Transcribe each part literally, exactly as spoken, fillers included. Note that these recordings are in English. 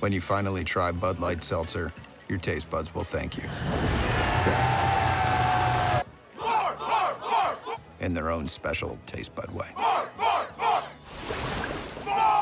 When you finally try Bud Light Seltzer, your taste buds will thank you. More, more, more. In their own special taste bud way. More, more, more. More.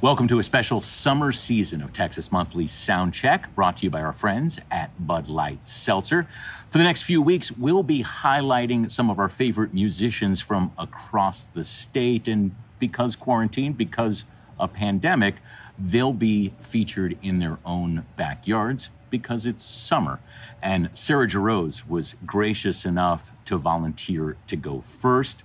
Welcome to a special summer season of Texas Monthly's Soundcheck, brought to you by our friends at Bud Light Seltzer. For the next few weeks, we'll be highlighting some of our favorite musicians from across the state. And because quarantine, because a pandemic, they'll be featured in their own backyards because it's summer. And Sarah Jarosz was gracious enough to volunteer to go first.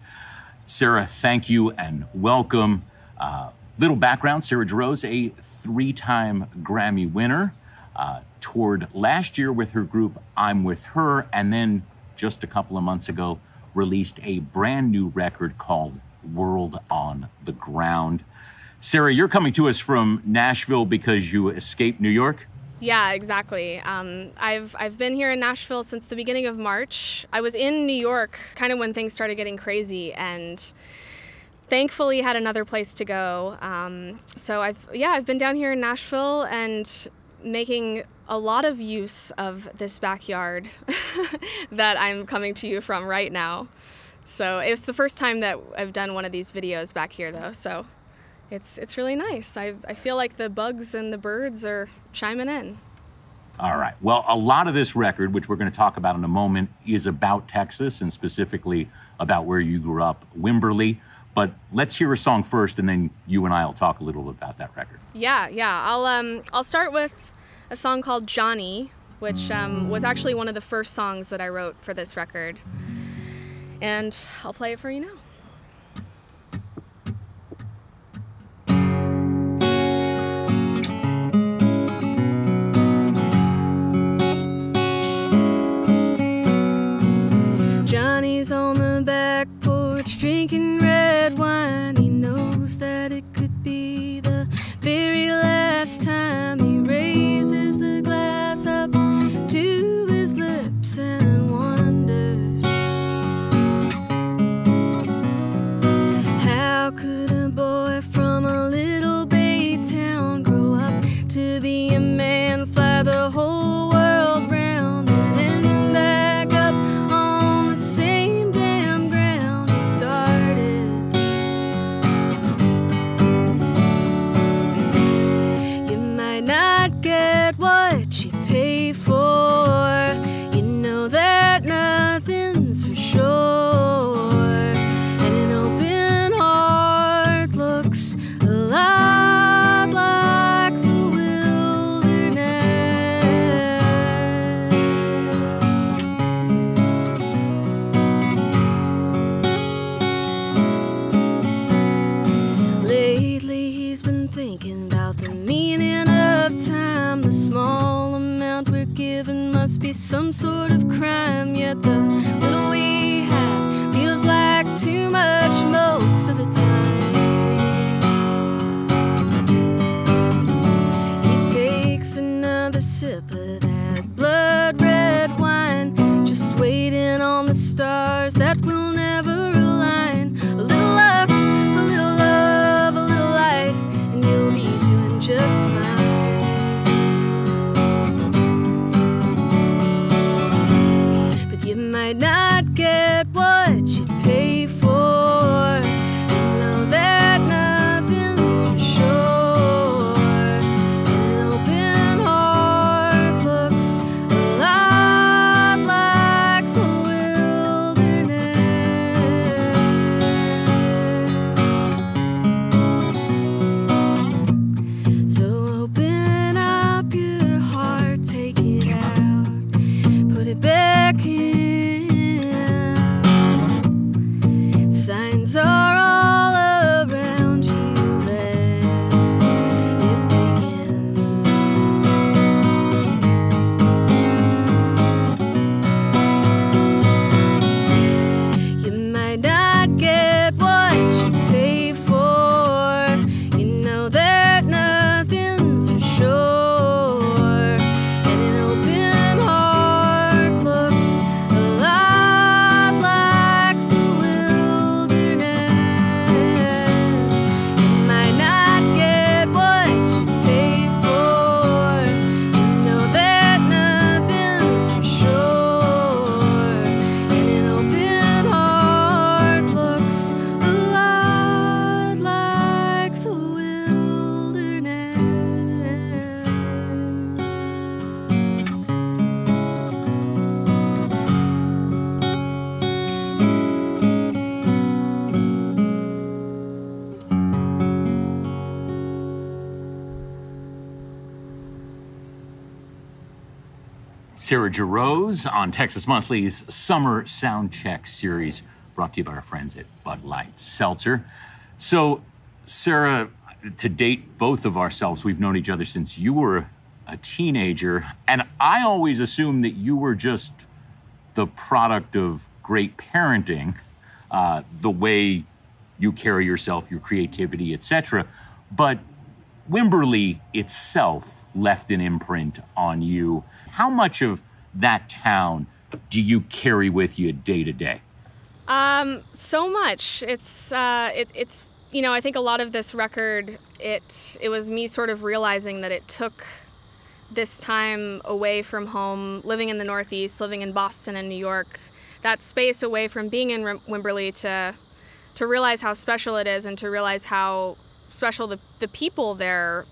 Sarah, thank you and welcome. Uh, Little background, Sarah Jarosz, a three-time Grammy winner, uh, toured last year with her group, I'm With Her, and then just a couple of months ago, released a brand new record called World on the Ground. Sarah, you're coming to us from Nashville because you escaped New York? Yeah, exactly. Um, I've, I've been here in Nashville since the beginning of March. I was in New York kind of when things started getting crazy, and thankfully had another place to go. Um, so I've, yeah, I've been down here in Nashville and making a lot of use of this backyard that I'm coming to you from right now. So it's the first time that I've done one of these videos back here though. So it's, it's really nice. I, I feel like the bugs and the birds are chiming in. All right, well, a lot of this record, which we're gonna talk about in a moment, is about Texas and specifically about where you grew up, Wimberley. But let's hear a song first, and then you and I will talk a little about that record. Yeah, yeah. I'll um I'll start with a song called Johnny, which um, was actually one of the first songs that I wrote for this record, and I'll play it for you now. Johnny's on the back porch drinking red wine. He knows that it could be the very last time. He raises the glass up to his lips and wonders, how could a boy from a little bay town grow up to be a man, fly the whole world round? Some sort of crime, yet the little we have feels like too much most of the time. He takes another sip of that blood red wine, just waiting on the stars that will never align. A little luck, a little love, a little light, and you'll be doing just fine. Might not get what you pay for. You know that nothing's for sure. And an open heart looks a lot like the wilderness. So open up your heart, take it out, put it back in. Sarah Jarosz on Texas Monthly's Summer Soundcheck series, brought to you by our friends at Bud Light Seltzer. So, Sarah, to date, both of ourselves, we've known each other since you were a teenager, and I always assumed that you were just the product of great parenting, uh, the way you carry yourself, your creativity, et cetera. But Wimberley itself left an imprint on you. How much of that town do you carry with you day to day? Um, so much. It's uh, it, it's. You know, I think a lot of this record, it it was me sort of realizing that it took this time away from home, living in the Northeast, living in Boston and New York, that space away from being in Wimberley to to realize how special it is and to realize how special the, the people there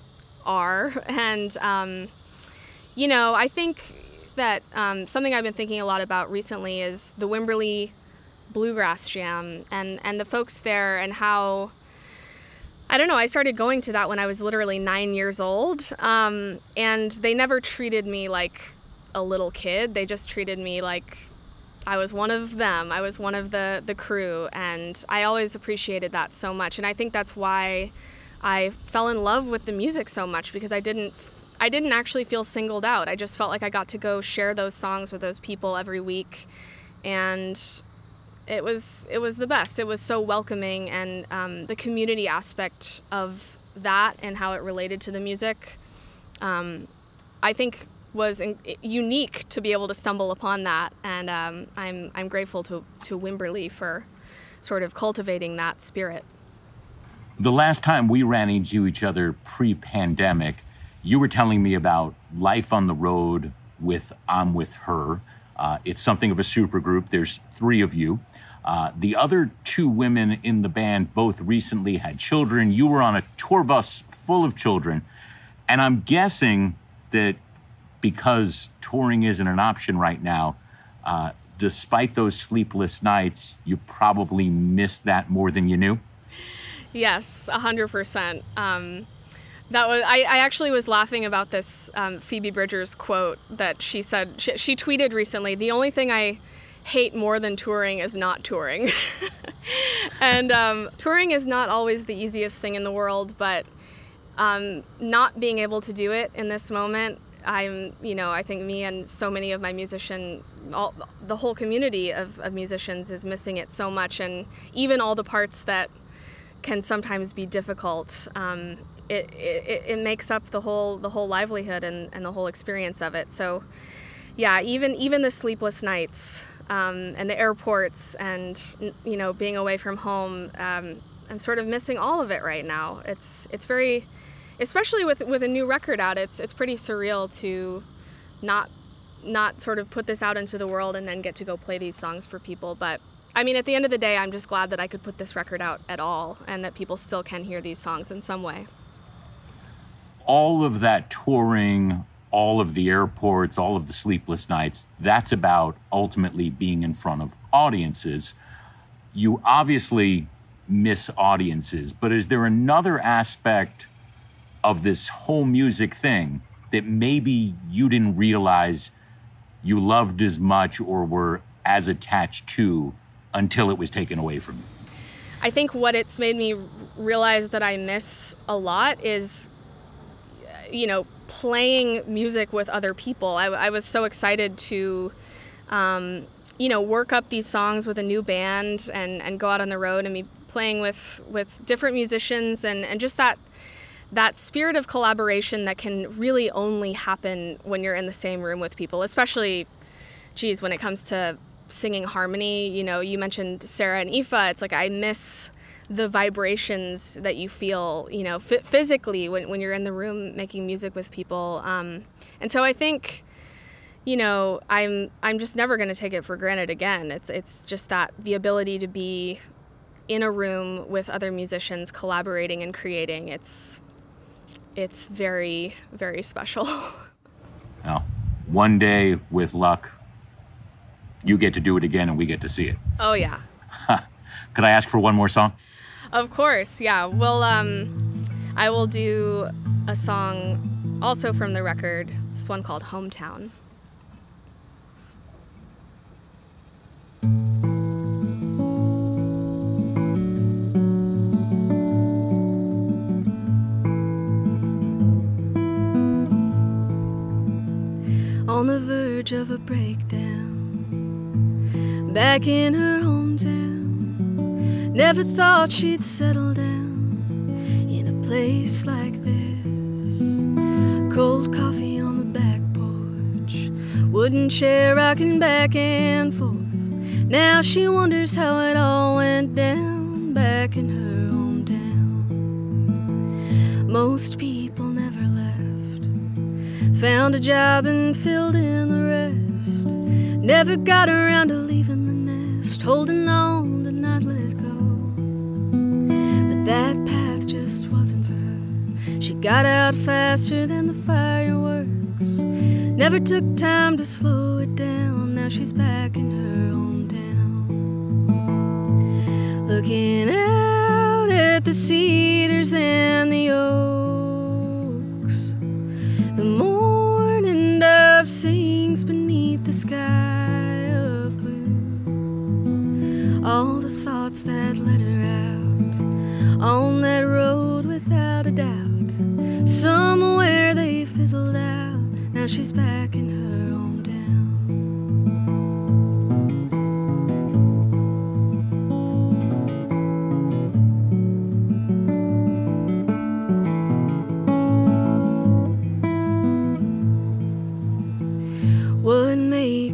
are. And, um, you know, I think that um, something I've been thinking a lot about recently is the Wimberley Bluegrass Jam and, and the folks there and how... I don't know, I started going to that when I was literally nine years old, um, and they never treated me like a little kid. They just treated me like I was one of them. I was one of the, the crew, and I always appreciated that so much. And I think that's why I fell in love with the music so much, because I didn't, I didn't actually feel singled out. I just felt like I got to go share those songs with those people every week, and... It was it was the best. It was so welcoming, and um, the community aspect of that and how it related to the music, um, I think, was in, unique to be able to stumble upon that. And um, I'm I'm grateful to to Wimberley for sort of cultivating that spirit. The last time we ran into each other pre-pandemic, you were telling me about life on the road with I'm With Her. Uh, it's something of a supergroup. There's three of you. Uh, the other two women in the band both recently had children. You were on a tour bus full of children. And I'm guessing that because touring isn't an option right now, uh, despite those sleepless nights, you probably missed that more than you knew. Yes, one hundred percent. Um, that was, I, I actually was laughing about this um, Phoebe Bridgers quote that she said, she, she tweeted recently, the only thing I hate more than touring is not touring. And um, touring is not always the easiest thing in the world, but um, not being able to do it in this moment, I'm, you know, I think me and so many of my musician, all, the whole community of, of musicians is missing it so much, and even all the parts that can sometimes be difficult, um, it, it, it makes up the whole, the whole livelihood and, and the whole experience of it. So yeah, even, even the sleepless nights, Um, and the airports and, you know, being away from home, um, I'm sort of missing all of it right now. It's it's very, especially with with a new record out, it's it's pretty surreal to not not sort of put this out into the world and then get to go play these songs for people. But I mean, at the end of the day, I'm just glad that I could put this record out at all and that people still can hear these songs in some way. All of that touring, all of the airports, all of the sleepless nights, that's about ultimately being in front of audiences. You obviously miss audiences, but is there another aspect of this whole music thing that maybe you didn't realize you loved as much or were as attached to until it was taken away from you? I think what it's made me realize that I miss a lot is, you know, playing music with other people. I, I was so excited to, um, you know, work up these songs with a new band and, and go out on the road and be playing with, with different musicians and, and just that, that spirit of collaboration that can really only happen when you're in the same room with people, especially, geez, when it comes to singing harmony. You know, you mentioned Sarah and Aoife. It's like I miss the vibrations that you feel, you know, f physically when, when you're in the room making music with people. Um, and so I think, you know, I'm, I'm just never going to take it for granted again. It's, it's just that the ability to be in a room with other musicians collaborating and creating, it's, it's very, very special. Well, one day with luck, you get to do it again and we get to see it. Oh yeah. Could I ask for one more song? Of course, yeah. Well, um, I will do a song also from the record, this one called Hometown. on the verge of a breakdown, back in her hometown. Never thought she'd settle down in a place like this. Cold coffee on the back porch, wooden chair rocking back and forth. Now she wonders how it all went down back in her hometown. Most people never left, found a job and filled in the rest. Never got around to leaving the nest, holding on to not let go. But that path just wasn't for her. She got out faster than the fireworks, never took time to slow it down. Now she's back in her hometown, looking out at the cedars and the oaks. The morning dove sings beneath the sky of blue. All the thoughts that led her out on that road without a doubt, somewhere they fizzled out. Now she's back in her own.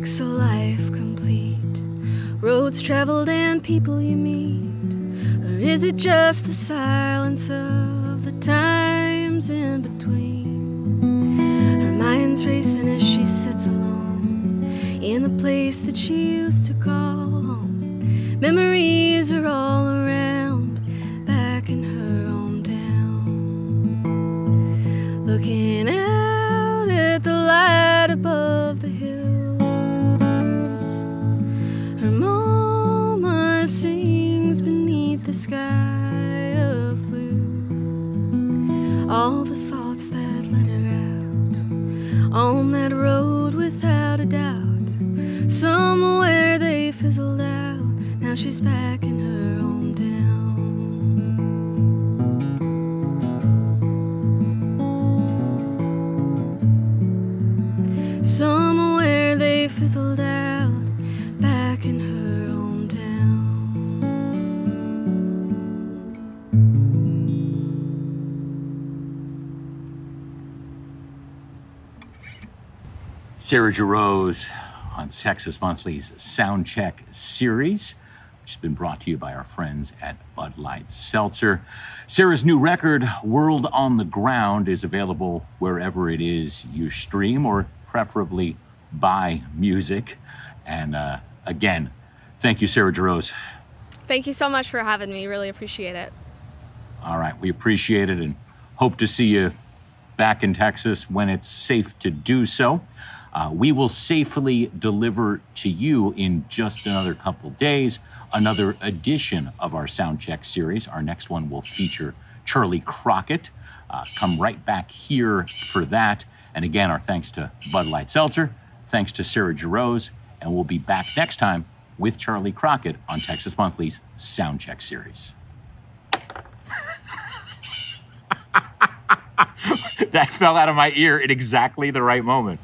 So life complete, roads traveled and people you meet, or is it just the silence of the times in between? Her mind's racing as she sits alone in the place that she used to call home. Memories are all around back in her hometown, looking out at the light above the hill. Sings beneath the sky of blue. All the thoughts that led her out on that road without a doubt, somewhere they fizzled out. Now she's back in her hometown. Somewhere they fizzled out, back in her. Sarah Jarosz on Texas Monthly's Soundcheck series, which has been brought to you by our friends at Bud Light Seltzer. Sarah's new record, World on the Ground, is available wherever it is you stream, or preferably buy music. And uh, again, thank you, Sarah Jarosz. Thank you so much for having me. Really appreciate it. All right, we appreciate it and hope to see you back in Texas when it's safe to do so. Uh, we will safely deliver to you in just another couple days another edition of our Soundcheck series. Our next one will feature Charlie Crockett. Uh, come right back here for that. And again, our thanks to Bud Light Seltzer, thanks to Sarah Jarosz, and we'll be back next time with Charlie Crockett on Texas Monthly's Soundcheck series. That fell out of my ear at exactly the right moment.